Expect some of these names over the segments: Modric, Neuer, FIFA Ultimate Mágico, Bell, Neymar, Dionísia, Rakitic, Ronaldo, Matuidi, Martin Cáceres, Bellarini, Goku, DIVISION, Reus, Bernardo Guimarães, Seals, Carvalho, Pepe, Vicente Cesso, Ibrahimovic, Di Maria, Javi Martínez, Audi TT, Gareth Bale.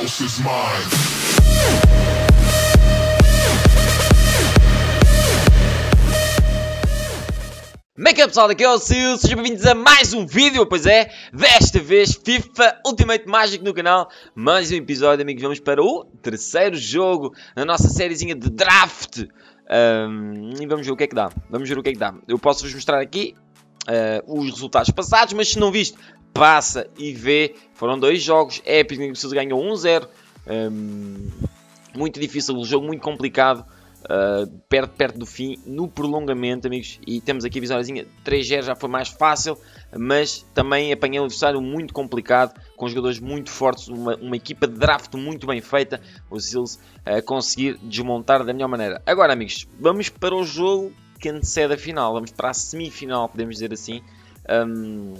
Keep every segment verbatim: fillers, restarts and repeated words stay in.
house is mine. Como é que é, pessoal? Daqui é o Seals, sejam bem-vindos a mais um vídeo, pois é, desta vez FIFA Ultimate Mágico no canal. Mais um episódio, amigos, vamos para o terceiro jogo na nossa sériezinha de draft. Um, e vamos ver o que é que dá, vamos ver o que é que dá. Eu posso-vos mostrar aqui uh, os resultados passados, mas se não viste, passa e vê. Foram dois jogos épicos em que o Seals ganhou um zero. Um, muito difícil o jogo, muito complicado. Uh, perto, perto do fim, no prolongamento, amigos, e temos aqui a visorazinha três zero, já foi mais fácil, mas também apanhei um adversário muito complicado, com jogadores muito fortes, uma, uma equipa de draft muito bem feita, o Seals a conseguir desmontar da melhor maneira. Agora, amigos, vamos para o jogo que antecede a final, vamos para a semifinal, podemos dizer assim. Um,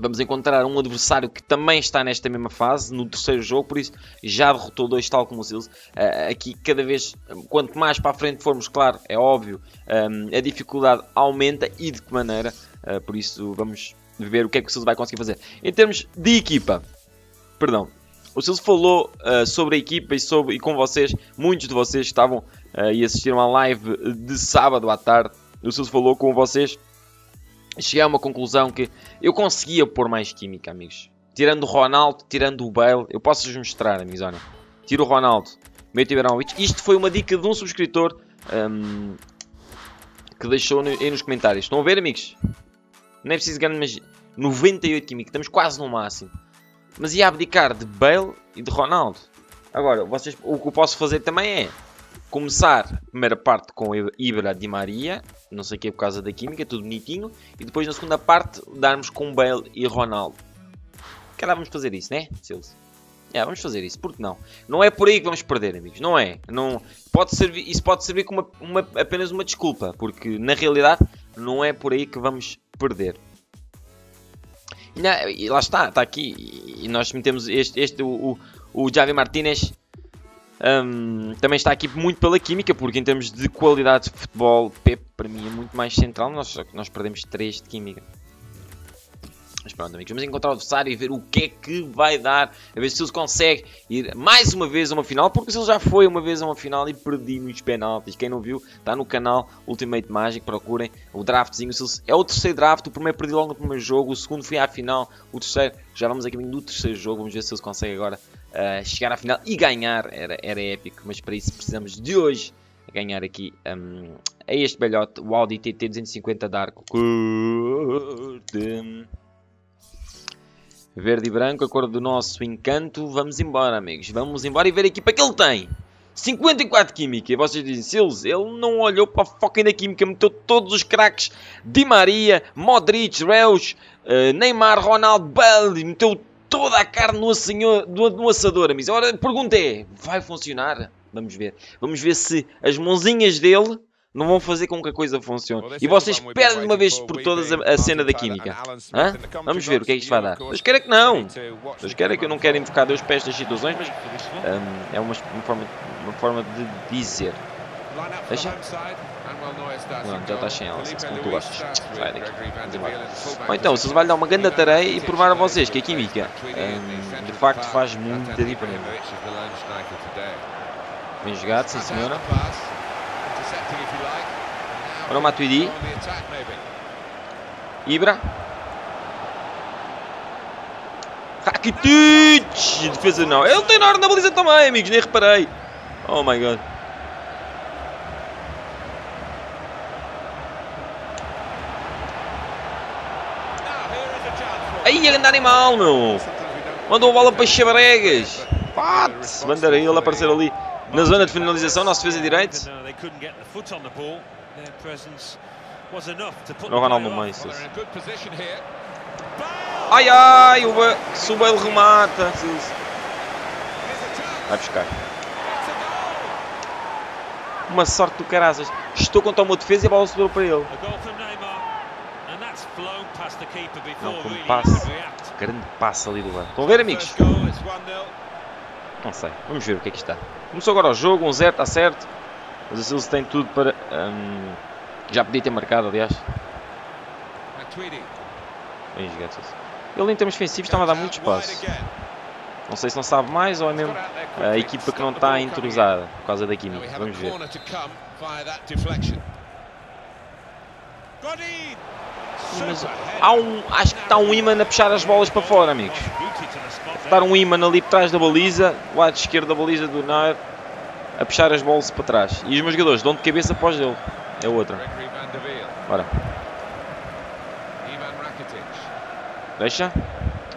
Vamos encontrar um adversário que também está nesta mesma fase, no terceiro jogo, por isso já derrotou dois, tal como o Seals. Uh, aqui, cada vez, quanto mais para a frente formos, claro, é óbvio, um, a dificuldade aumenta e de que maneira. Uh, por isso, vamos ver o que é que o Seals vai conseguir fazer. Em termos de equipa, perdão, o Seals falou uh, sobre a equipa e, sobre, e com vocês, muitos de vocês estavam uh, e assistiram à live de sábado à tarde. O Seals falou com vocês. Cheguei a uma conclusão que eu conseguia pôr mais química, amigos. Tirando o Ronaldo, tirando o Bale. Eu posso-vos mostrar, amigos, olha. Tiro o Ronaldo, meto o Ibrahimovic. Isto foi uma dica de um subscritor um, que deixou no, aí nos comentários. Estão a ver, amigos? Não é preciso ganhar, mas noventa e oito química. Estamos quase no máximo. Mas ia abdicar de Bale e de Ronaldo. Agora, vocês, o que eu posso fazer também é começar a primeira parte com Ibra, Di Maria, não sei o que é por causa da química, tudo bonitinho. E depois na segunda parte darmos com Bale e Ronaldo. Caralho, vamos fazer isso, né? É, vamos fazer isso, porque não? Não é por aí que vamos perder, amigos, não é? Não, pode servir, isso pode servir como uma, uma, apenas uma desculpa, porque na realidade não é por aí que vamos perder. E, não, e lá está, está aqui, e nós metemos este, este o, o, o Javi Martínez. Um, também está aqui muito pela química, porque em termos de qualidade de futebol, Pepe para mim é muito mais central. Nós, só que nós perdemos três de química. Mas pronto, amigos, vamos encontrar o adversário e ver o que é que vai dar. A ver se ele consegue ir mais uma vez a uma final, porque se ele já foi uma vez a uma final e perdi nos penaltis. Quem não viu, está no canal Ultimate Mágico, procurem o draftzinho. É o terceiro draft, o primeiro perdi logo no primeiro jogo, o segundo foi à final, o terceiro, já vamos a caminho do terceiro jogo. Vamos ver se ele consegue agora Uh, chegar à final e ganhar, era, era épico, mas para isso precisamos de hoje ganhar aqui um, a este belhote, o Audi T T duzentos e cinquenta Dark, verde e branco, a cor do nosso encanto. Vamos embora, amigos, vamos embora e ver a equipa que ele tem. Cinquenta e quatro química, e vocês dizem, Seals, ele não olhou para a foca da química, meteu todos os craques, Di Maria, Modric, Reus, uh, Neymar, Ronaldo, Bell, meteu toda a carne no, assenho, no assador, amigos. Agora, a pergunta é, vai funcionar? Vamos ver. Vamos ver se as mãozinhas dele não vão fazer com que a coisa funcione. E vocês perdem uma vez por todas a, a cena da química. Hã? Vamos ver o que é que isto vai dar. Mas quero é que não. Mas quero é que eu não quero invocar Deus para estas situações, mas um, é uma, uma, forma, uma forma de dizer. Deixa. Não, já está sem ela, como tu gostas. Sai daqui. Vamos embora. Bom, então, vocês vão lhe dar uma grande tareia e provar a vocês que a química um, de facto faz muita diferença. Bem jogado, sim senhora. Ora o Matuidi. Ibra. Rakitic! Defesa não. Ele tem na hora da baliza também, amigos, nem reparei. Oh my god. Aí a grande animal, meu! Mandou a bola para Xabregas. Pate! Mandaram ele aparecer ali na zona de finalização, nosso defesa direito. Não, o Ronaldo não é isso. Ai ai! O Be... Se o Bale remata. Vai buscar. Uma sorte do caraças. Estou contra o meu defesa e a bola subiu para ele. Não, como passe, grande passe ali do lado. Estão a ver, amigos? Não sei, vamos ver o que é que está. Começou agora o jogo, um zero, está certo. Mas o Seals tem tudo para... Um, já podia ter marcado, aliás. Bem jogado, Seals. Ele em termos ofensivos estava a dar muito espaço. Não sei se não sabe mais ou é mesmo a equipa que não está entrosada por causa da química. Vamos ver. Mas há um, acho que está um imã a puxar as bolas para fora, amigos. Está um imã ali por trás da baliza, do lado esquerdo da baliza do Neuer, a puxar as bolas para trás. E os meus jogadores dão de cabeça após dele. É outra. Bora. Deixa.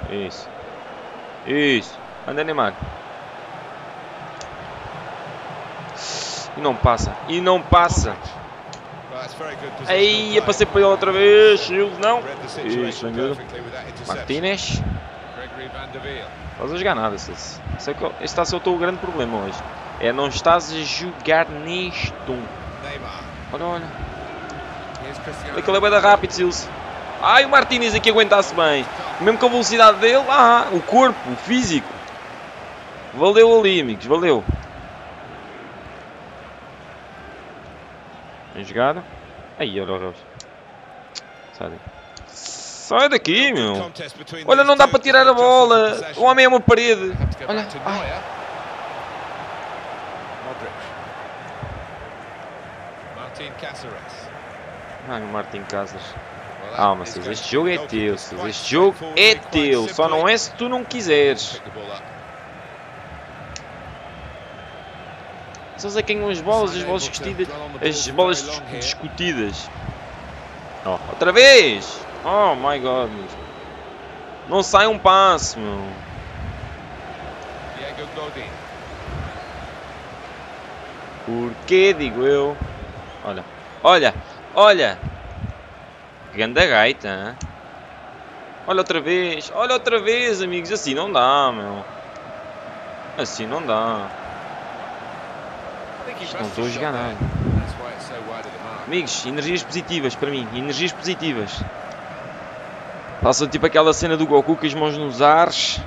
Isso. Isso. Anda, Neymar. E não passa. E não passa. Aí, eu passei para ele outra vez. Seals, não. Isso, amigo. Martínez. Estás a jogar nada, Seals. Este está a ser o teu grande problema hoje. É não estás a jogar nisto. Olha, olha. Aquele é bem da rápido, Seals. Ai, o Martínez aqui aguentasse bem. Mesmo com a velocidade dele, ah, o corpo, o físico. Valeu ali, amigos, valeu. Bem jogado. Aí, olha o Reus. Sai daqui. Sai daqui, meu. Olha, não dá para tirar a bola. O homem é uma parede. Olha. Ai. Ai, o Martin Cáceres. Calma, Seals, este jogo é teu, Seals, este jogo é teu, só não é se tu não quiseres. Seals é quem as bolas, as bolas discutidas, as bolas discutidas. Oh, outra vez! Oh my god, meu. Não sai um passo, meu. Porquê, digo eu? Olha, olha, olha! Ganda gaita, hein? Olha outra vez, olha outra vez, amigos, assim não dá, meu. Assim não dá. Não estou a jogar nada. Amigos, energias positivas para mim, energias positivas. Passa tipo aquela cena do Goku com as mãos nos ares.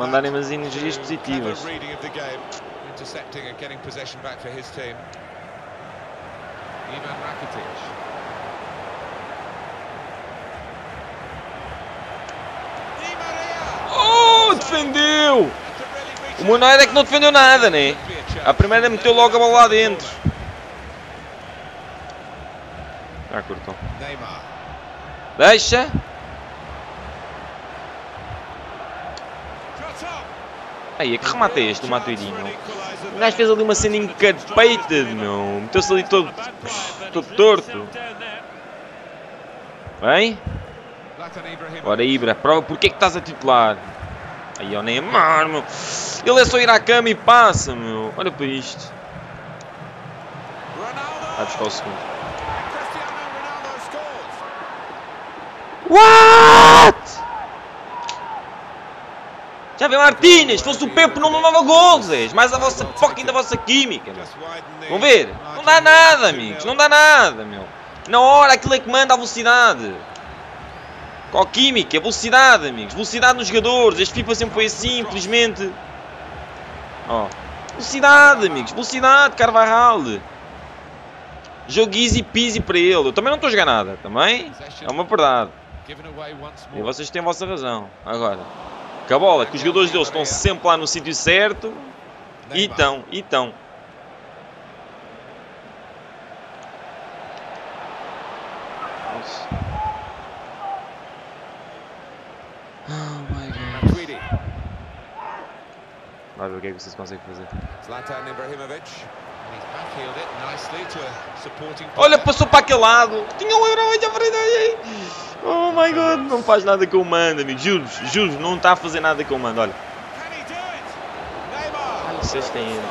Mandarem umas energias positivas. Defendeu! O meu Neuer é que não defendeu nada, né? A primeira meteu logo a bola lá dentro. Ah, curtou. Deixa! Aí é que remata este, o Matuidi. O gajo fez ali uma cena encapeita, meu. Meteu-se ali todo, todo torto. Bem? Ora, Ibra, prova porque é que estás a titular. Aí é o Neymar, meu. Ele é só ir à cama e passa, meu. Olha para isto. Vai buscar o segundo. What? Já vem Martínez. Se fosse o Pepe não mamava gols. Mais a vossa fucking da vossa química, meu. Vão ver? Não dá nada, amigos. Não dá nada, meu. Na hora aquilo é que manda a velocidade. Qual química? Velocidade, amigos. Velocidade nos jogadores. Este FIFA sempre foi assim, infelizmente. Oh. Velocidade, amigos. Velocidade, Carvalho. Jogo easy peasy para ele. Eu também não estou a jogar nada. Também é uma verdade. E vocês têm a vossa razão. Agora, com a bola, que os jogadores deles estão sempre lá no sítio certo. E estão, e estão. Nossa. Vai ver o que é que vocês conseguem fazer. Olha, passou para aquele lado. Tinha um euro à frente aí. Oh my god, não faz nada que eu mando, amigo. Juro, juro, não está a fazer nada que eu mando. Olha. Ai, vocês têm ainda.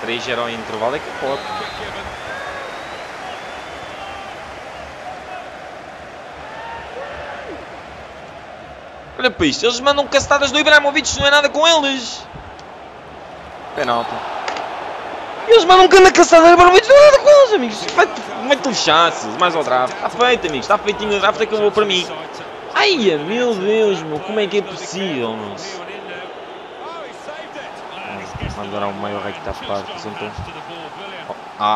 três zero em intervalo é que pode. Olha para isto, eles mandam cacetadas do Ibrahimovic, não é nada com eles. Penalti. Eles mandam um cana caçada para o meio de nada com eles, amigos. Mete-te lixaço, mais ao draft. Está feito, amigos. Está feitinho o draft, acabou para mim. Ai, meu Deus, meu. Como é que é possível, meu? Mandaram o maior rei que está a par.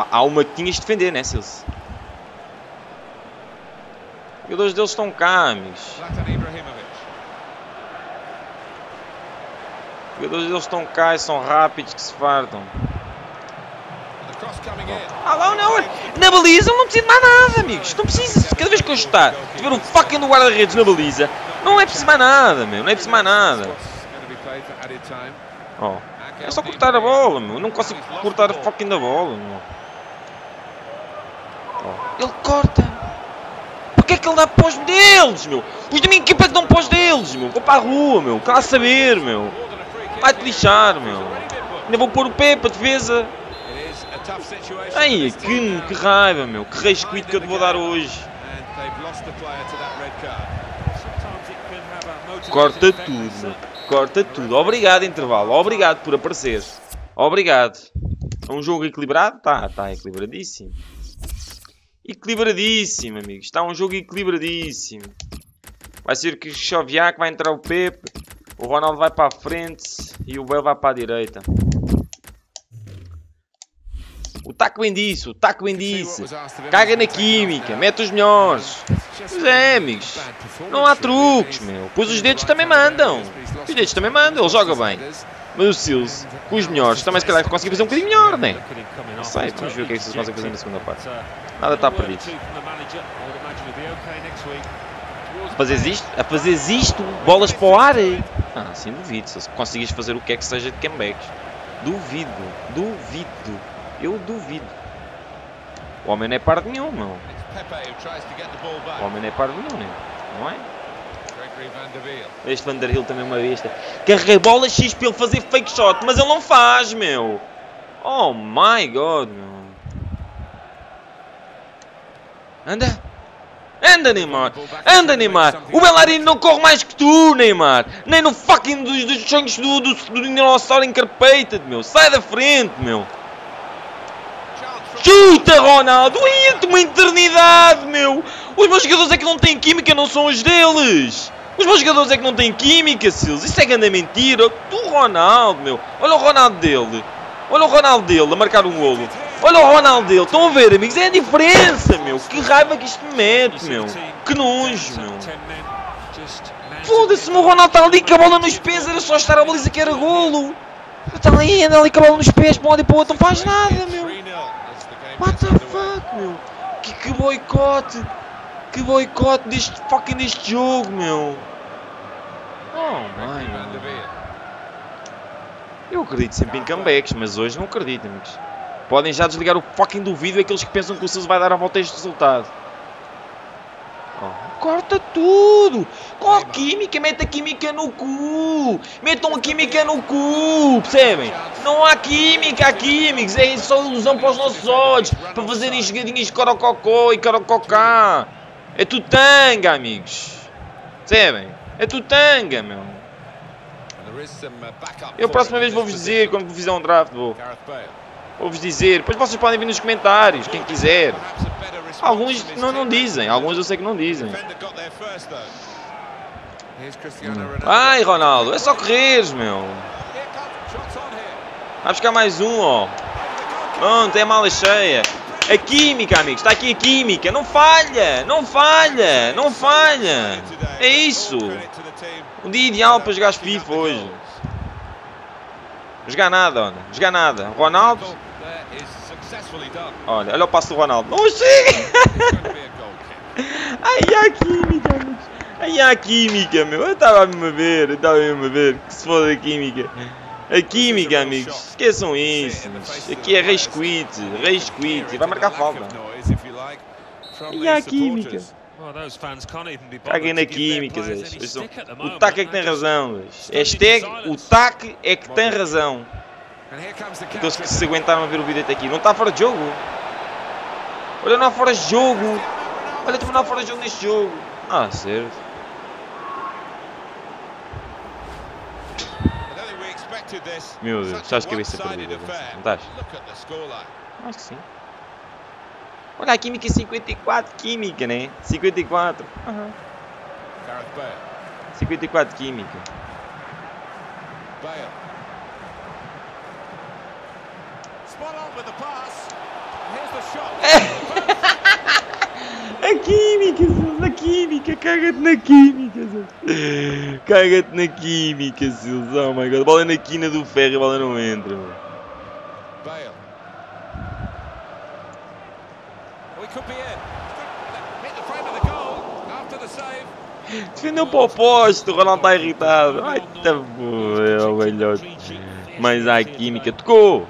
Há uma que tinhas de defender, né, Seals? Os dois deles estão cá, amigos. Os jogadores deles estão cá e são rápidos que se fartam. Ah lá o Neuer! Na baliza ele não precisa de mais nada, amigos. Não precisa. Cada vez que eu chutar, tiver um fucking do guarda-redes na baliza, não é preciso mais nada, meu. Não é preciso mais nada. Oh. É só cortar a bola, meu. Eu não consigo cortar a fucking da bola, meu. Oh. Ele corta. Porquê é que ele dá pós deles, meu? Os da minha equipa que dão pós deles, meu. Vou para a rua, meu. Quer saber, meu. Vai-te lixar, meu. Ainda vou pôr o Pepe para defesa. Ai, que, que raiva, meu. Que resquito que eu te vou dar hoje. Corta tudo, meu. Corta tudo. Obrigado, intervalo. Obrigado por aparecer. Obrigado. É um jogo equilibrado? Tá, tá equilibradíssimo. Equilibradíssimo, amigos. Está um jogo equilibradíssimo. Vai ser que o Xavier que vai entrar o Pepe. O Ronaldo vai para a frente e o Bell vai para a direita. O taco bem disso, o taco bem disso. Caga na química, mete os melhores. Pois é, amigos. Não há truques, meu. Pois os dedos também mandam. Os dedos também mandam, ele joga bem. Mas o Seals, com os melhores, também se calhar conseguir fazer um bocadinho melhor, né? Não sei, vamos ver o que é que vocês conseguem fazer na segunda parte. Nada está perdido. A fazeres isto, a fazeres isto, bolas para o ar. Ah, sim, duvido. Se conseguires fazer o que é que seja de comebacks. Duvido, duvido. Eu duvido. O homem não é pardo nenhum, meu. O homem não é pardo nenhum, né? Não é? Este Van der Hill também é uma besta. Carreguei bola X para ele fazer fake shot, mas ele não faz, meu. Oh my god, meu. Anda. Anda, Neymar! Anda, Neymar! O Bellarini não corre mais que tu, Neymar! Nem no fucking dos, dos sonhos do, do, do dinossauro encarpeita, meu! Sai da frente, meu! Chuta, Ronaldo! Ia-te uma eternidade, meu! Os meus jogadores é que não têm química, não são os deles! Os meus jogadores é que não têm química, Seals! Isso é grande mentira! Do Ronaldo, meu! Olha o Ronaldo dele! Olha o Ronaldo dele a marcar um golo! Olha o Ronaldo dele, estão a ver, amigos? É a diferença, meu. Que raiva que isto me mete, meu. Que nojo, meu. Foda-se, meu. O Ronaldo está ali com a bola nos pés. Era só estar a baliza que era golo. Está ali, anda ali com a bola nos pés. Para um lado e para o outro, não faz nada, meu. What the fuck, meu. Que, que boicote. Que boicote deste fucking deste jogo, meu. Oh, mãe, meu. Eu acredito sempre em comebacks, mas hoje não acredito, amigos. Podem já desligar o fucking do vídeo aqueles que pensam que o Seals vai dar a volta a este resultado. Oh. Corta tudo! Com a química, mete a química no cu! Metam a química no cu! Percebem? Não há química, há químicos! É só ilusão para os nossos olhos! Para fazerem jogadinhas de corococó e corococá! É tutanga, amigos! Percebem? É tutanga, meu! Eu a próxima vez vou-vos dizer quando fizer um draft, vou. Vou-vos dizer, depois vocês podem vir nos comentários, quem quiser. Alguns não, não dizem, alguns eu sei que não dizem. Ai, Ronaldo, é só correres, meu. Vai buscar mais um, ó. Pronto, é a mala cheia. A química, amigos, está aqui a química. Não falha, não falha, não falha. É isso. Um dia ideal para jogar FIFA hoje. Não jogar nada, olha. Não jogar nada. Ronaldo. Olha, olha o passo do Ronaldo. Não chega! Aí há química, amigos. Aí há química, meu. Eu estava a me ver, eu estava a me ver. Que se foda a química. A química, amigos. Esqueçam isso. Aqui é resquite. Resquite. Vai marcar falta. Aí há química. Caguem na química, o tac é que tem razão. Hashtag o tac é que tem razão. Aqueles que se aguentaram a ver o vídeo até aqui. Não está fora de jogo. Olha, não há fora de jogo. Olha, também não há fora de jogo neste jogo. Ah, certo. Meu Deus, estás de cabeça perdida. Não estás? Acho que sim. Olha a química é cinquenta e quatro química, né? cinquenta e quatro. Uhum. cinquenta e quatro química. A química, Seals, a química, caga-te na química, Seals. Caga-te na química, Seals, oh my god. A bola é na quina do ferro e a bola não entra. Bale. Defendeu para o posto, o Ronaldo está irritado. Ai, tá boa, velhote. Mas a química tocou.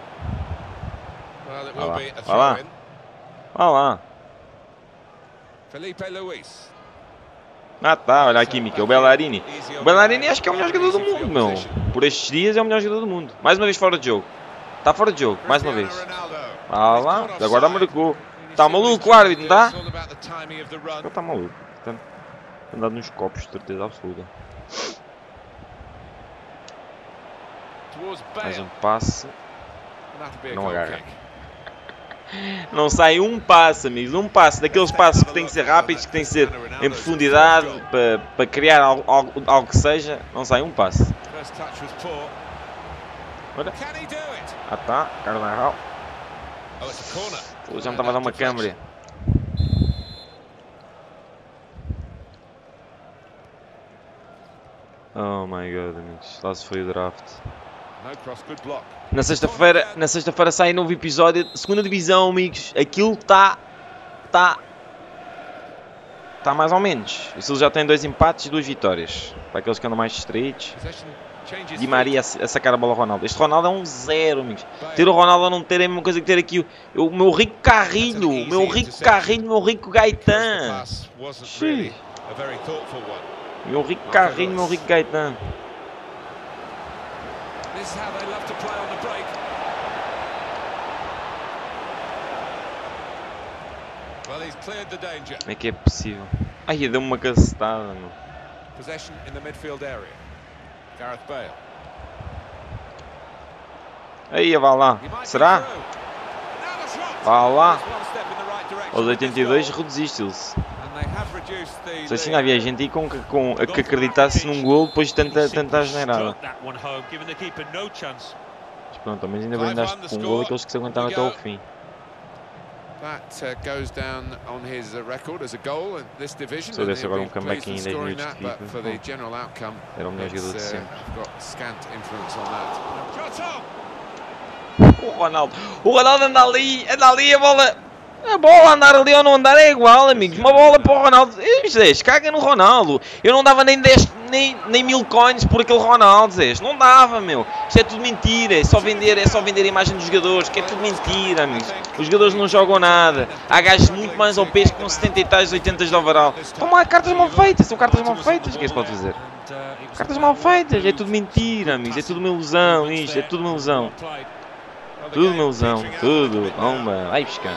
Olha lá, olha lá. Olha lá. Ah tá, olha a química, o Bellarini. O Bellarini acho que é o melhor jogador do mundo, meu. Por estes dias é o melhor jogador do mundo. Mais uma vez fora de jogo. Está fora de jogo, mais uma vez. Olha lá, agora marcou. Está maluco o árbitro, não está? Agora está maluco. Andado nos copos, certeza absoluta. Mais um passe. Não agarra. Não sai um passe, amigos. Um passe daqueles passes que tem que ser rápidos, que tem que ser em profundidade para, para criar algo, algo, algo que seja. Não sai um passe. Olha. Ah tá, Carvalho. Já me estava a dar uma câmera. Oh my god, amigos. Lá se foi o draft. Na sexta-feira, na sexta-feira sai novo episódio. Segunda divisão, amigos. Aquilo está... Está... Está mais ou menos. O Seals já tem dois empates e duas vitórias. Para aqueles que andam mais distraídos. Di Maria a sacar a bola ao Ronaldo. Este Ronaldo é um zero, amigos. Ter o Ronaldo ou não ter é a mesma coisa que ter aqui o, o meu rico carrinho. O meu rico carrinho, o meu rico Gaetan. Xiii. Meu rico carrinho, meu rico Gaetan. Como é que é possível? Ai, deu-me uma cacetada, mano. Possession in the midfield area. Gareth Bale. Aí, vá lá. Será? Vá lá. Aos oitenta e dois reduziste-se. Não sei se ainda havia gente aí com, com, a que acreditasse num gol depois de tanta, tanta generada. Mas pronto, mas ainda brindaste com um gol aqueles que se aguentaram até ao fim. Só desse agora um comeback em dez minutos de FIFA. Era o melhor jogador de sempre. O Ronaldo, o Ronaldo anda ali, anda ali a bola. A bola andar ali ou não andar é igual, amigos. Uma bola para o Ronaldo. Zés, caga no Ronaldo. Eu não dava nem dez, nem, nem mil coins por aquele Ronaldo, Zés. Não dava, meu. Isto é tudo mentira. É só vender, é só vender a imagem dos jogadores. Que é tudo mentira, amigos. Os jogadores não jogam nada. Há gajos muito mais ao peso que com setenta e tais, oitenta de overall. Então há cartas mal feitas. São cartas mal feitas. O que é que se pode fazer? Cartas mal feitas. É tudo mentira, amigos. É tudo uma ilusão, isto. É tudo uma ilusão. Tudo uma ilusão. Tudo. Bomba. Vai buscar.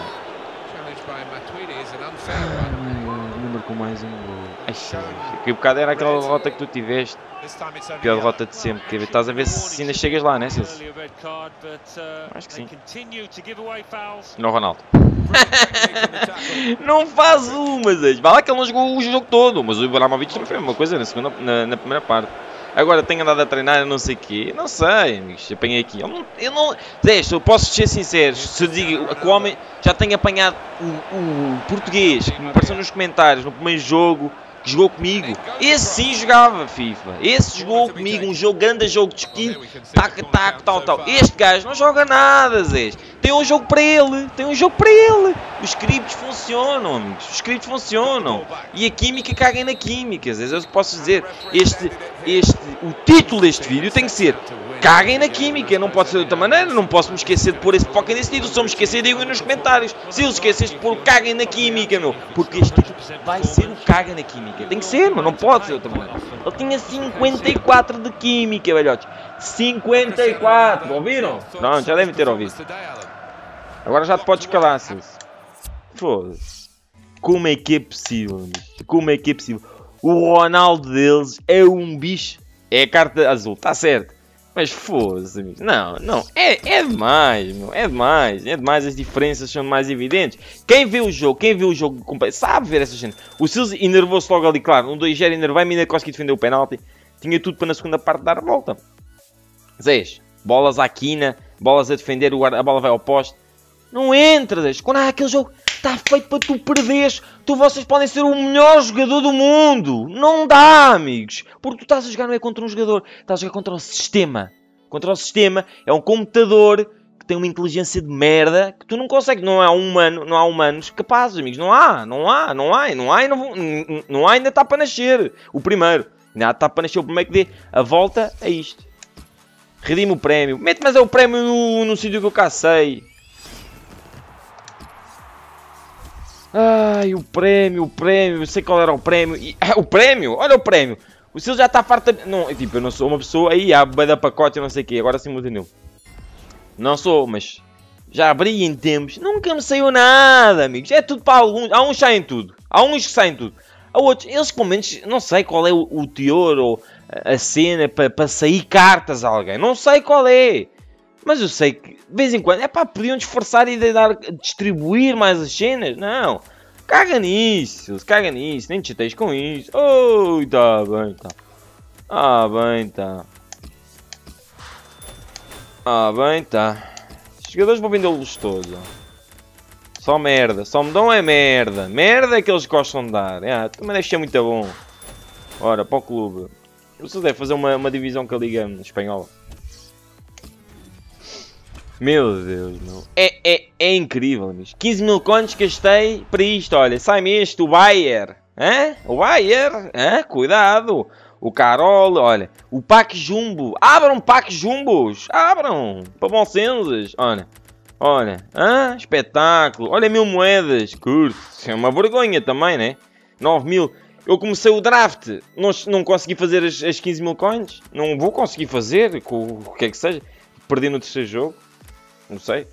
Não marcou mais um gol. Que bocado era aquela derrota que tu tiveste. A pior derrota de sempre. Que estás a ver se ainda chegas lá, né, Seals? Acho que sim. Não, Ronaldo. Não faz uma, Zé. Vai lá que ele não jogou o jogo todo. Mas o Ibrahimovic também foi uma coisa na, segunda, na, na primeira parte. Agora tenho andado a treinar, não sei o quê. Não sei, amigos. Apanhei aqui. Eu não, eu não... Zé, eu posso ser sincero. Se eu digo que o homem já tem apanhado o, o português, que me apareceu nos comentários, no primeiro jogo, que jogou comigo. Esse sim jogava FIFA. Esse jogou comigo. Um jogo grande, jogo de esquilo, tac, tac, tal, tal. Este gajo não joga nada, Zé. Tem um jogo para ele. Tem um jogo para ele. Os scripts funcionam, amigos. Os scripts funcionam. E a química, caguem na química. Às vezes eu posso dizer, este, este, o título deste vídeo tem que ser caguem na química. Não pode ser de outra maneira. Não posso me esquecer de pôr esse pocket nesse título. Se eu me esquecer, digam nos comentários. Se eu esquecer de pôr caguem na química, meu. Porque este título vai ser o caguem na química. Tem que ser, mas não pode ser de outra maneira. Ele tinha cinquenta e quatro de química, velhotes. cinquenta e quatro, ouviram? Pronto, já devem ter ouvido. Agora já te podes calar, Seals. Foda-se. Como é que é possível, amigo? Como é que é possível? O Ronaldo deles é um bicho. É a carta azul, está certo. Mas foda-se, amigos. Não, não. É, é demais, meu. É demais. É demais. As diferenças são mais evidentes. Quem vê o jogo, quem vê o jogo completo, sabe ver essa gente. O Seals enervou-se logo ali, claro. Um dois zero enervei-me e ainda consegui defender o penalti. Tinha tudo para na segunda parte dar a volta. Zés, bolas à quina, bolas a defender, a bola vai ao poste. Não entra, Zés. Quando há aquele jogo, Está feito para tu perderes. Tu, vocês podem ser o melhor jogador do mundo. Não dá, amigos. Porque tu estás a jogar não é contra um jogador. Estás a jogar contra o sistema. Contra o sistema. É um computador que tem uma inteligência de merda que tu não consegues. Não há, humano, não há humanos capazes, amigos. Não há. Não há. Não há. Não há. Não, há, não, não há, ainda está para nascer. O primeiro. Ainda está para nascer o primeiro que dê a volta a isto. Redime o prémio. Mete, mas é o prémio no, no sítio que eu cacei. Ai, o prémio, o prémio. Eu sei qual era o prémio. E, ah, o prémio? Olha o prémio. O Seals já está farto. Não, tipo, eu não sou uma pessoa. Aí há bada pacote e não sei o quê. Agora sim me entendeu. Não sou, mas já abri em tempos. Nunca me saiu nada, amigos. É tudo para alguns. Há uns que saem tudo. Há uns que saem tudo. Há outros. Eles, pelo menos, não sei qual é o, o teor ou a cena para pa sair cartas a alguém. Não sei qual é. Mas eu sei que, de vez em quando, é pá, podiam disfarçar e dar, distribuir mais as cenas. Não. Caga nisso. Caga nisso. Nem te chateias com isso. Oh, tá bem, tá. Ah, bem, tá. Ah, bem, tá. Os jogadores vão vendê-los todos. Só merda. Só me dão é merda. Merda é que eles gostam de dar. Ah, também deve ser muito bom. Ora, para o clube. Você deve fazer uma, uma divisão com a Liga Espanhola. Meu Deus, meu. É, é, é incrível, amigos. quinze mil contos gastei para isto. Olha, sai-me este, o Bayer. Hã? O Bayer? Hã? Cuidado. O Carol, olha. O Pac Jumbo. Abram, Pac Jumbos. Abram. Para bom senso. Olha. Olha. Hã? Espetáculo. Olha, mil moedas. Curto. Isso é uma vergonha também, né? nove mil. Eu comecei o draft. Não, não consegui fazer as, as quinze mil coins. Não vou conseguir fazer. Com o que é que seja. Perdi no terceiro jogo. Não sei.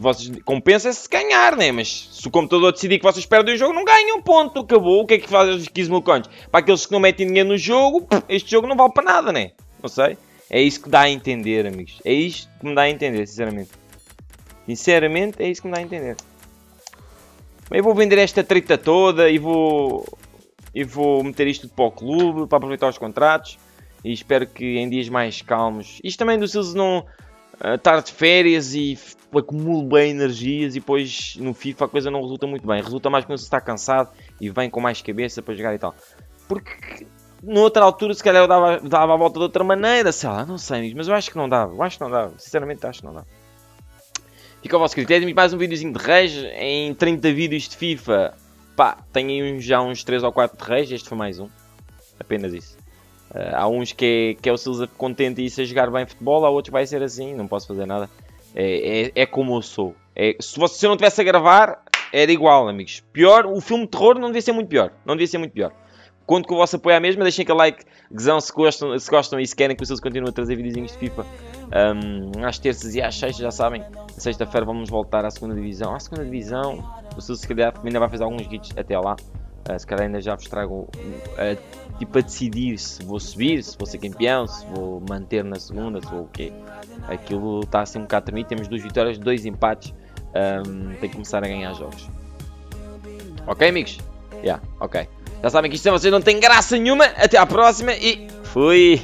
Vocês compensam-se ganhar, né? Mas se o computador decidir que vocês perdem o jogo, não ganham, ponto. Acabou. O que é que fazem os quinze mil coins? Para aqueles que não metem dinheiro no jogo, este jogo não vale para nada, né? Não sei. É isso que dá a entender, amigos. É isto que me dá a entender, sinceramente. Sinceramente, é isso que me dá a entender. Mas eu vou vender esta treta toda e vou... E vou meter isto para o clube, para aproveitar os contratos. E espero que em dias mais calmos... Isto também do Seals não... estar de férias e acumulo bem energias e depois no FIFA a coisa não resulta muito bem. Resulta mais quando você está cansado e vem com mais cabeça para jogar e tal. Porque noutra altura se calhar eu dava, dava a volta de outra maneira, sei lá, não sei, mas eu acho que não dava, eu acho que não dava, sinceramente acho que não dava. Fica ao vosso critério, mais um videozinho de rage em trinta vídeos de FIFA. Pá, tenho já uns três ou quatro de rage, este foi mais um, apenas isso. Uh, há uns que é, que é o Seals contente e isso a jogar bem futebol, há outros que vai ser assim, não posso fazer nada. É, é, é como eu sou. É, se você não estivesse a gravar, era igual, amigos. Pior, o filme de terror não devia ser muito pior. Não devia ser muito pior. Conto com o vosso apoio à mesma, deixem aquele like, gozão, se gostam, se gostam e se querem que o Seals continue a trazer videozinhos de FIFA um, às terças e às sextas, já sabem. Sexta-feira vamos voltar à segunda divisão. À segunda divisão, o Seals se calhar ainda vai fazer alguns guides até lá. Uh, se calhar ainda já vos trago uh, tipo a decidir se vou subir, se vou ser campeão, se vou manter na segunda, se vou o quê. Aquilo está a ser um bocado tremido. Temos duas vitórias, dois empates. Um, tem que começar a ganhar jogos. Ok, amigos? Yeah, ok. Já sabem que isto sem vocês não tem graça nenhuma. Até à próxima e fui!